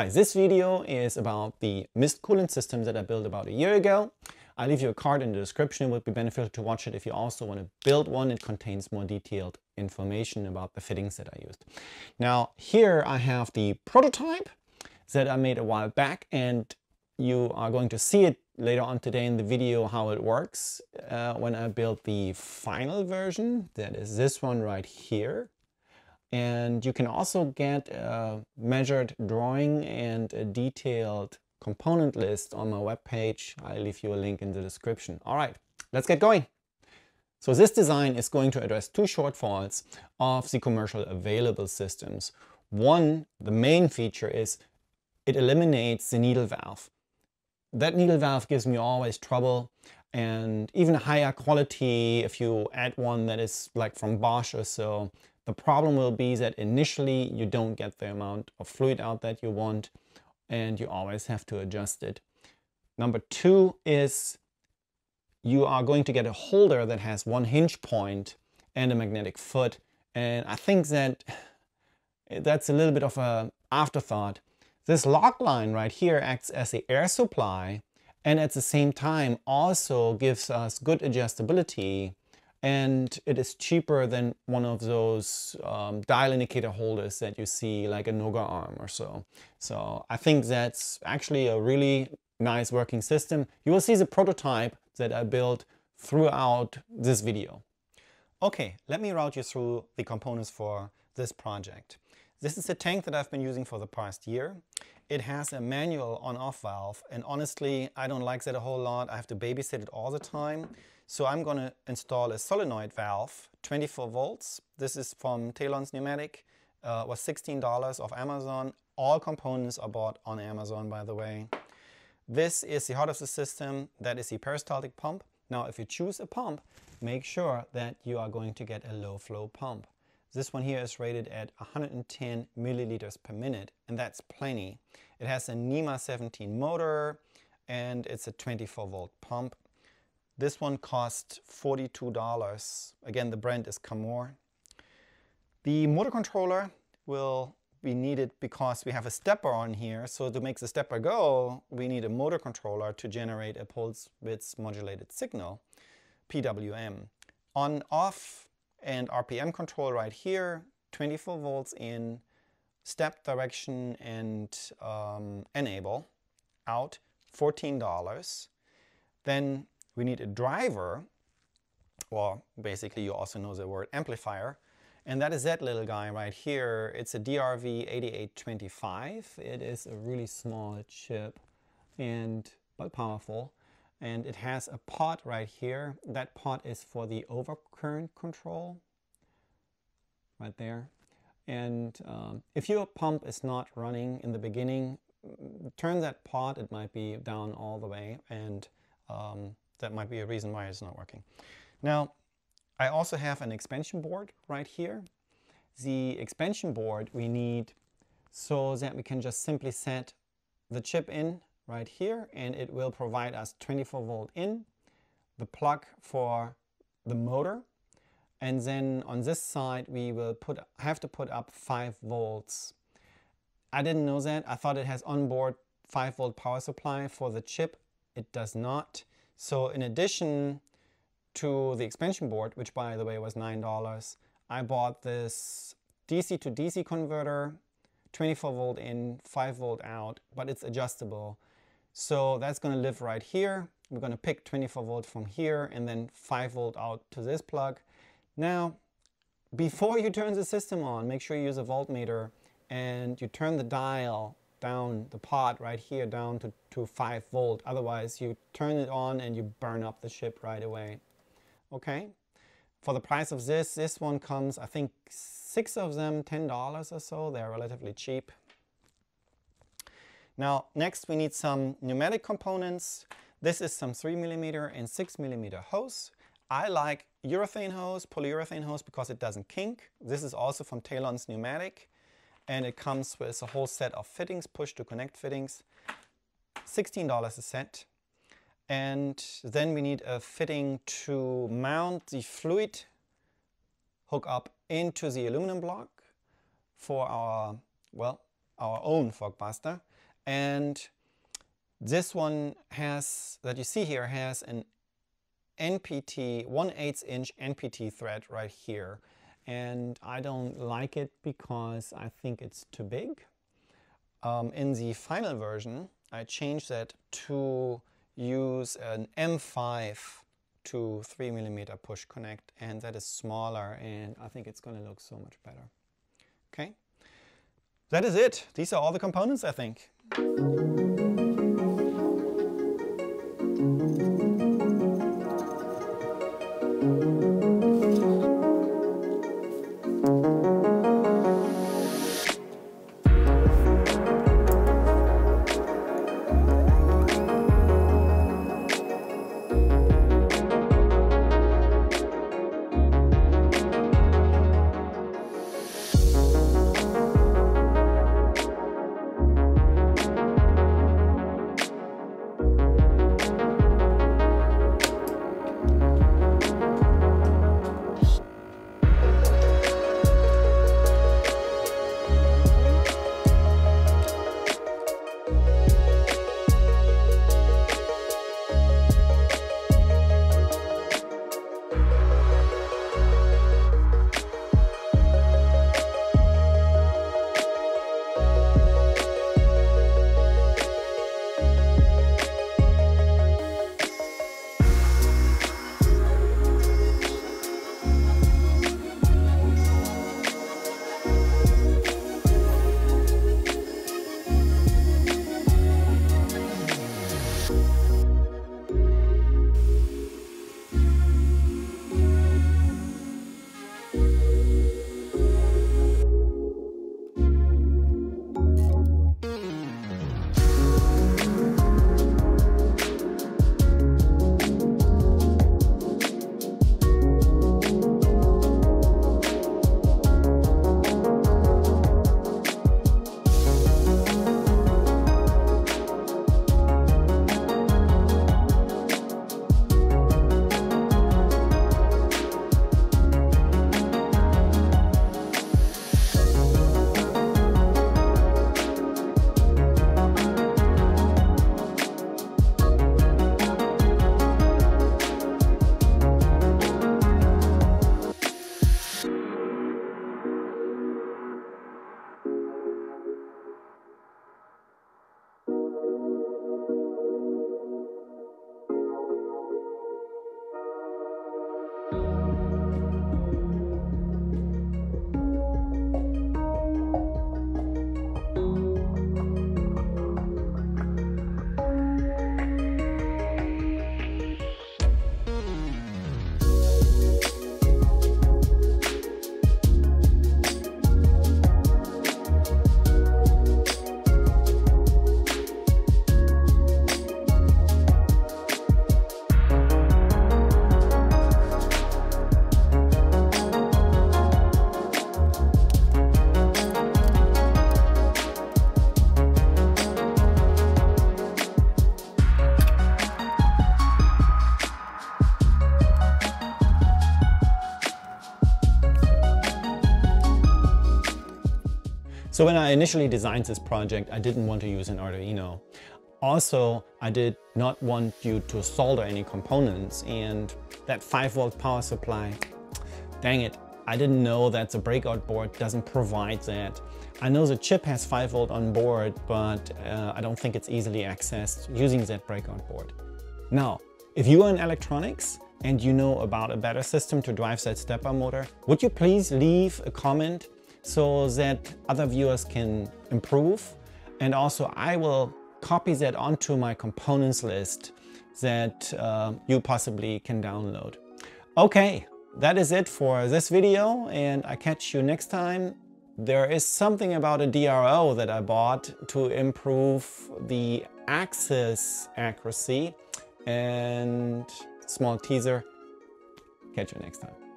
Hi, this video is about the mist coolant system that I built about a year ago. I'll leave you a card in the description. It would be beneficial to watch it if you also want to build one. It contains more detailed information about the fittings that I used. Now here I have the prototype that I made a while back, and you are going to see it later on today in the video how it works when I build the final version. That is this one right here. And you can also get a measured drawing and a detailed component list on my webpage. I'll leave you a link in the description. All right, let's get going. So this design is going to address two shortfalls of the commercial available systems. One, the main feature is it eliminates the needle valve. That needle valve gives me always trouble, and even higher quality if you add one that is like from Bosch or so. The problem will be that initially you don't get the amount of fluid out that you want, and you always have to adjust it. Number two is you are going to get a holder that has one hinge point and a magnetic foot. And I think that's a little bit of an afterthought. This lock line right here acts as the air supply, and at the same time also gives us good adjustability. And it is cheaper than one of those dial indicator holders that you see like a Noga arm or so. So I think that's actually a really nice working system. You will see the prototype that I built throughout this video. Okay, let me route you through the components for this project. This is the tank that I've been using for the past year. It has a manual on-off valve, and honestly, I don't like that a whole lot. I have to babysit it all the time. So I'm going to install a solenoid valve, 24 volts. This is from Talon's Pneumatic, was $16 off Amazon. All components are bought on Amazon, by the way. This is the heart of the system. That is the peristaltic pump. Now, if you choose a pump, make sure that you are going to get a low flow pump. This one here is rated at 110 milliliters per minute, and that's plenty. It has a NEMA 17 motor, and it's a 24 volt pump. This one cost $42. Again, the brand is Camor. The motor controller will be needed because we have a stepper on here. So to make the stepper go, we need a motor controller to generate a pulse width modulated signal, PWM. On, off, and RPM control right here, 24 volts in, step direction and enable, out, $14. Then we need a driver, well, basically you also know the word amplifier, and that is that little guy right here. It's a DRV 8825. It is a really small chip, and but powerful, and it has a pot right here. That pot is for the overcurrent control, right there. And if your pump is not running in the beginning, turn that pot, it might be down all the way, and that might be a reason why it's not working. Now, I also have an expansion board right here. The expansion board we need so that we can just simply set the chip in right here, and it will provide us 24 volt in, the plug for the motor, and then on this side we will have to put up 5 volts. I didn't know that. I thought it has onboard 5 volt power supply for the chip. It does not. So in addition to the expansion board, which by the way was $9, I bought this DC to DC converter, 24 volt in, 5 volt out, but it's adjustable. So that's going to live right here. We're going to pick 24 volt from here and then 5 volt out to this plug. Now, before you turn the system on, make sure you use a voltmeter and you turn the dial down, the pot right here, down to 5 volt. Otherwise, you turn it on and you burn up the chip right away. Okay? For the price of this, this one comes, I think, 6 of them, $10 or so. They're relatively cheap. Now, next we need some pneumatic components. This is some 3mm and 6mm hose. I like urethane hose, polyurethane hose, because it doesn't kink. This is also from Talon's Pneumatic. And it comes with a whole set of fittings, push to connect fittings, $16 a set. And then we need a fitting to mount the fluid hook up into the aluminum block for our, well, our own Fogmaster, and this one has, that you see here, has an NPT 1/8" NPT thread right here, and I don't like it because I think it's too big. In the final version I changed that to use an M5 to 3mm push connect, and that is smaller, and I think it's gonna look so much better. Okay, that is it. These are all the components, I think. So when I initially designed this project, I didn't want to use an Arduino. Also, I did not want you to solder any components, and that 5-volt power supply, dang it, I didn't know that the breakout board doesn't provide that. I know the chip has 5-volt on board, but I don't think it's easily accessed using that breakout board. Now, if you are in electronics and you know about a better system to drive that stepper motor, would you please leave a comment so that other viewers can improve? And also I will copy that onto my components list that you possibly can download. Okay, that is it for this video, and I catch you next time. There is something about a DRO that I bought to improve the axis accuracy, and small teaser, catch you next time.